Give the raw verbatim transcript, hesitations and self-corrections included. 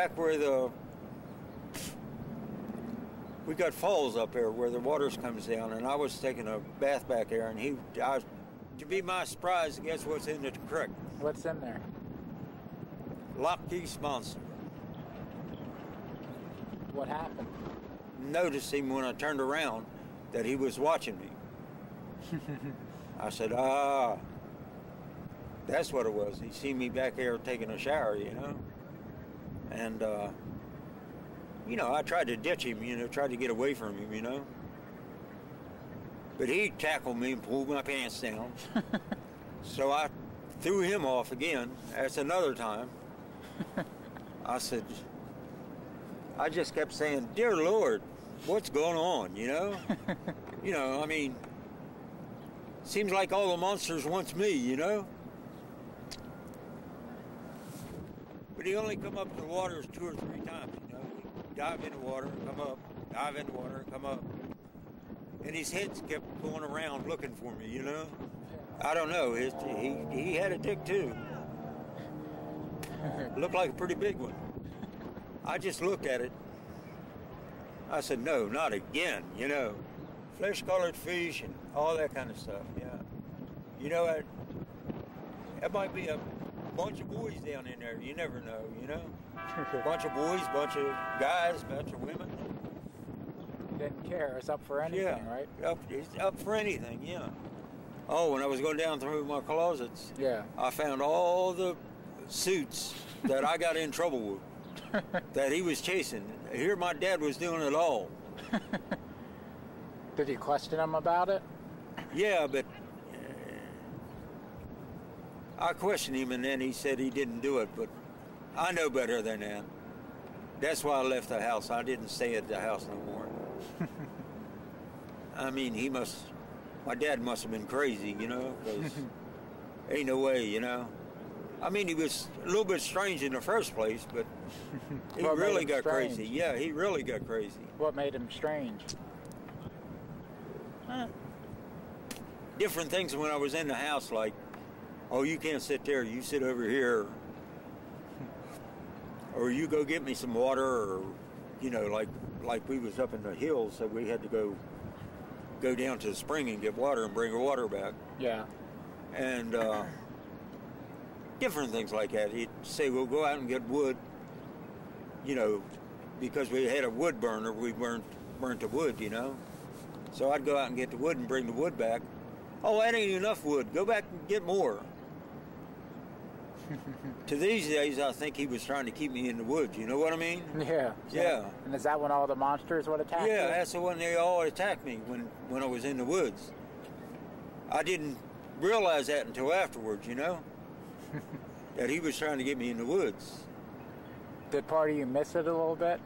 back where the, we got falls up here where the waters comes down, and I was taking a bath back there, and he, I, to be my surprise, guess what's in the creek? What's in there? Loch Ness Monster. What happened? Noticed him when I turned around that he was watching me. I said, ah, that's what it was. He seen me back there taking a shower, you know. And, uh, you know, I tried to ditch him, you know, tried to get away from him, you know. But he tackled me and pulled my pants down. So I threw him off again. That's another time. I said, I just kept saying, dear Lord, what's going on, you know? You know, I mean, seems like all the monsters wants me, you know? But he only come up to the waters two or three times, you know? He'd dive in the water, come up, dive in the water, come up. And his heads kept going around looking for me, you know? I don't know, his, he, he had a dick too. Looked like a pretty big one. I just looked at it. I said, no, not again, you know. Flesh-colored fish and all that kind of stuff, yeah. You know, I, that might be a bunch of boys down in there. You never know, you know. Bunch of boys, bunch of guys, bunch of women. Didn't care. It's up for anything, yeah. Right? Up, it's up for anything, yeah. Oh, when I was going down through my closets, yeah, I found all the suits that I got in trouble with. That he was chasing. Here my dad was doing it all. Did you question him about it? Yeah, but uh, I questioned him, and then he said he didn't do it, but I know better than that. That's why I left the house. I didn't stay at the house no more. I mean, he must, my dad must have been crazy, you know, because ain't no way, you know. I mean, he was a little bit strange in the first place, but he what really got strange? Crazy. Yeah, he really got crazy. What made him strange? Huh. Different things when I was in the house, like, oh, you can't sit there, you sit over here. Or you go get me some water, or, you know, like like we was up in the hills, so we had to go go down to the spring and get water and bring the water back. Yeah. And... Uh, different things like that. He'd say, we'll go out and get wood, you know, because we had a wood burner, we burnt, burnt the wood, you know. So I'd go out and get the wood and bring the wood back. Oh, that ain't enough wood. Go back and get more. To these days, I think he was trying to keep me in the woods, you know what I mean? Yeah. Yeah. And is that when all the monsters would attack you? Yeah, that's the one they all attacked me when, when I was in the woods. I didn't realize that until afterwards, you know. That he was trying to get me in the woods. Did part of you miss it a little bit?